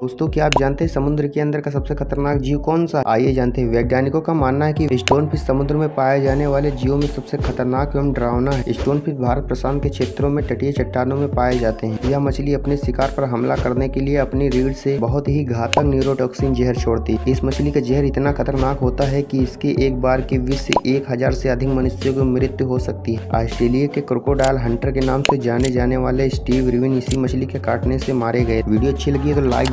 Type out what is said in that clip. दोस्तों क्या आप जानते हैं समुद्र के अंदर का सबसे खतरनाक जीव कौन सा? आइए जानते हैं। वैज्ञानिकों का मानना है कि स्टोनफिश समुद्र में पाए जाने वाले जीवों में सबसे खतरनाक एवं डरावना है। स्टोनफिश भारत प्रशांत के क्षेत्रों में तटीय चट्टानों में पाए जाते हैं। यह मछली अपने शिकार पर हमला करने के लिए अपनी रीढ़ से बहुत ही घातक न्यूरोटॉक्सीन जहर छोड़ती है। इस मछली का जहर इतना खतरनाक होता है कि इसके एक बार के विष से 1000 से अधिक मनुष्यों की मृत्यु हो सकती है। ऑस्ट्रेलिया के क्रोकोडाइल हंटर के नाम से जाने जाने वाले स्टीव रिविन इसी मछली के काटने से मारे गए। वीडियो अच्छी लगी तो लाइक